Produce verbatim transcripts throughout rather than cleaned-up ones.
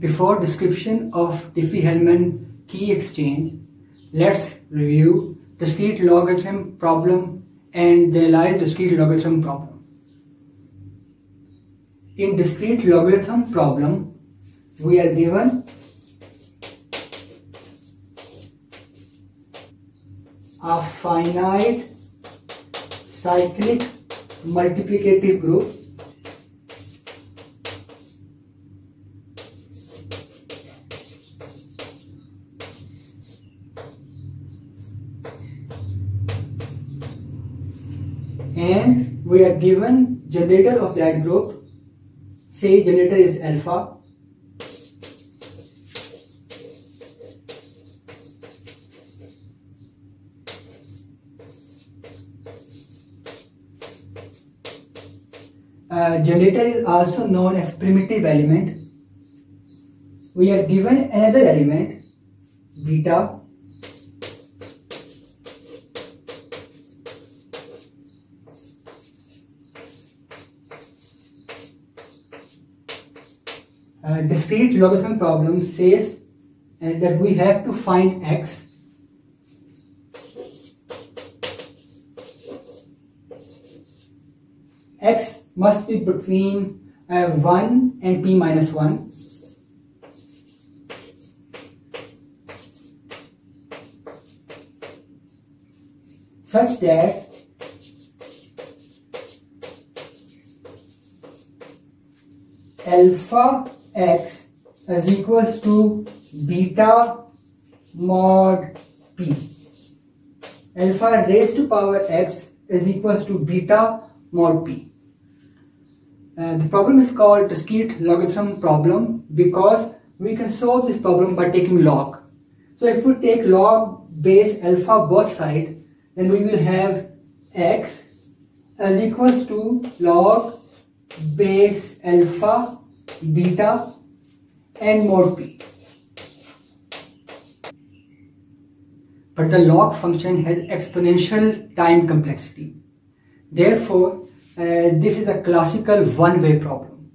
Before description of Diffie-Hellman key exchange, let's review discrete logarithm problem and generalized discrete logarithm problem. In discrete logarithm problem, we are given a finite cyclic multiplicative group and we are given generator of that group. Say generator is alpha, uh, generator is also known as primitive element. We are given another element beta, Uh, discrete logarithm problem says uh, that we have to find x, x must be between uh, one and p minus one, such that alpha x is equals to beta mod p. Alpha raised to power x is equals to beta mod p. Uh, the problem is called discrete logarithm problem because we can solve this problem by taking log. So if we take log base alpha both sides, then we will have x is equals to log base alpha beta and mod p. But the log function has exponential time complexity. Therefore, uh, this is a classical one-way problem.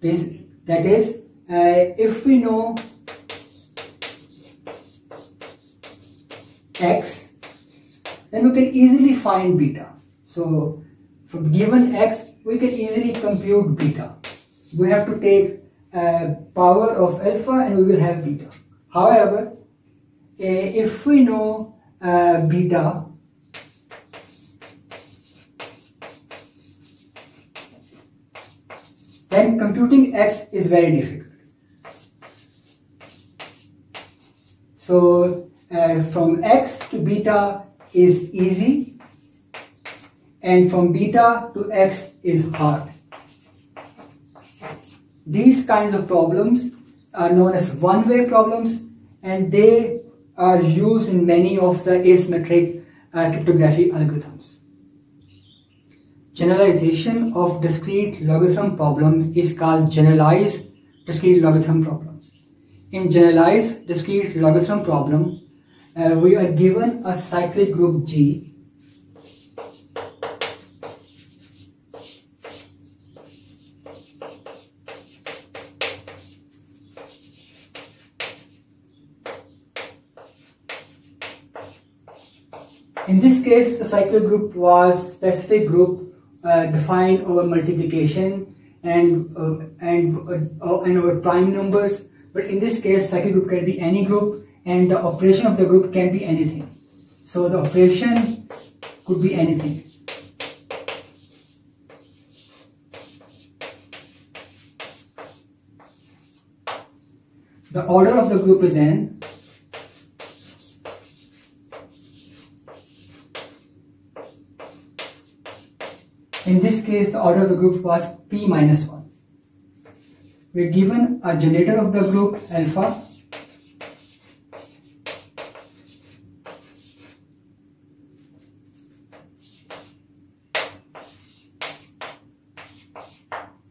This, that is, uh, if we know x, then we can easily find beta. So, from given x, we can easily compute beta. We have to take uh, power of alpha and we will have beta. However, if we know uh, beta, then computing x is very difficult. So uh, from x to beta is easy, and from beta to x is hard. These kinds of problems are known as one-way problems, and they are used in many of the asymmetric uh, cryptography algorithms. Generalization of discrete logarithm problem is called generalized discrete logarithm problem. In generalized discrete logarithm problem, uh, we are given a cyclic group G . In this case, the cyclic group was specific group uh, defined over multiplication and uh, and uh, and over prime numbers. But in this case, cyclic group can be any group, and the operation of the group can be anything. So the operation could be anything. The order of the group is n. In this case, the order of the group was p minus one. We are given a generator of the group alpha,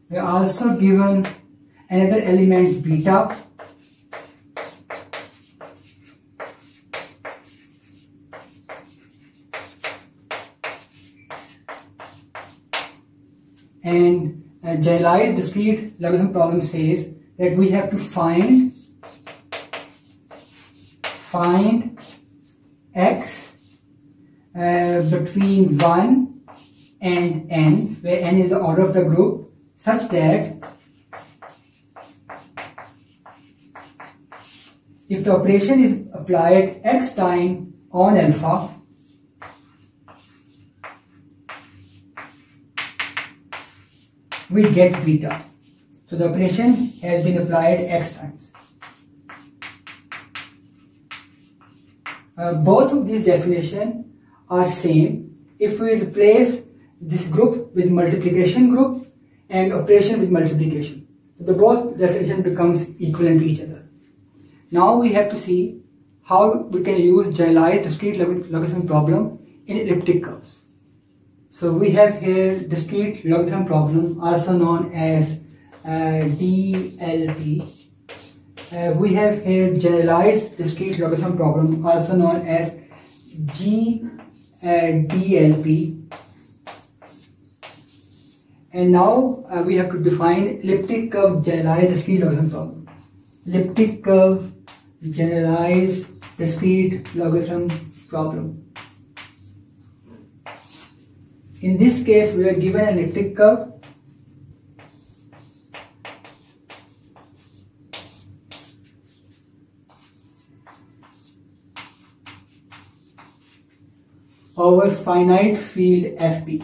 we are also given another element beta, and generalized discrete logarithm problem says that we have to find find x uh, between one and n, where n is the order of the group, such that if the operation is applied x time on alpha, we get beta. So the operation has been applied x times. Uh, both of these definitions are same. If we replace this group with multiplication group and operation with multiplication, so the both definition becomes equivalent to each other. Now we have to see how we can use generalized discrete log logarithm problem in elliptic curves. So we have here discrete logarithm problem, also known as uh, D L P. Uh, we have here generalized discrete logarithm problem, also known as G D L P. And now uh, we have to define elliptic curve generalized discrete logarithm problem. Elliptic curve generalized discrete logarithm problem. In this case, we are given an elliptic curve over finite field F P.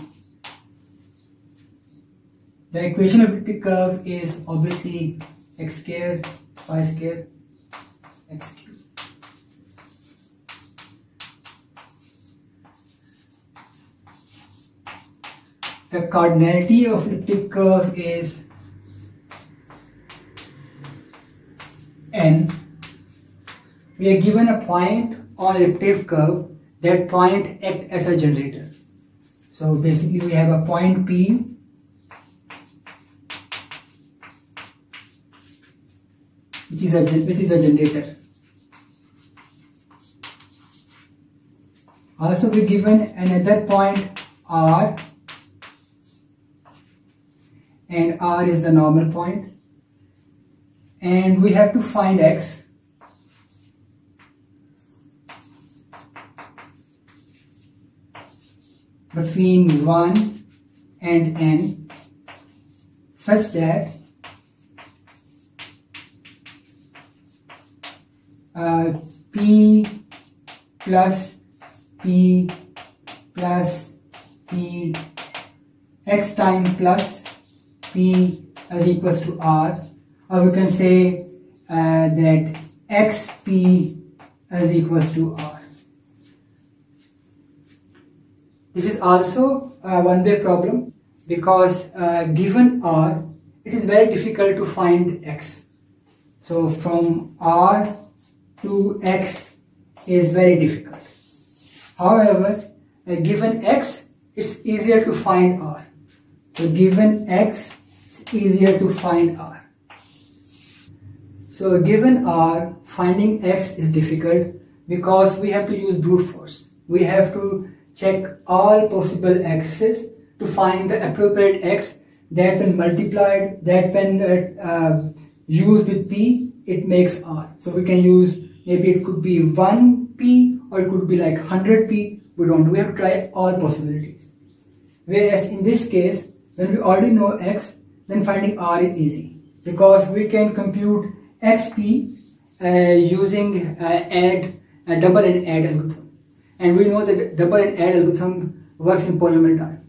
The equation of elliptic curve is obviously x squared, y squared, x cubed. The cardinality of elliptic curve is n. We are given a point on elliptic curve. That point acts as a generator. So basically we have a point P which is a, which is a generator. Also we are given another point R, and R is the normal point, and we have to find x between one and n, such that uh, p plus p plus p x time plus P as equals to R, or we can say uh, that X P as equals to R. This is also a one-way problem because uh, given R, it is very difficult to find X. So from R to X is very difficult. However, uh, given X, it's easier to find R. So given X, easier to find R. So given R, finding X is difficult because we have to use brute force. We have to check all possible X's to find the appropriate X that when multiplied, that when uh, uh, used with P, it makes R. So we can use, maybe it could be one P or it could be like one hundred P. We don't, we have to try all possibilities. Whereas in this case, when we already know X, then finding R is easy because we can compute X P uh, using uh, add, uh, double and add algorithm, and we know that double and add algorithm works in polynomial time.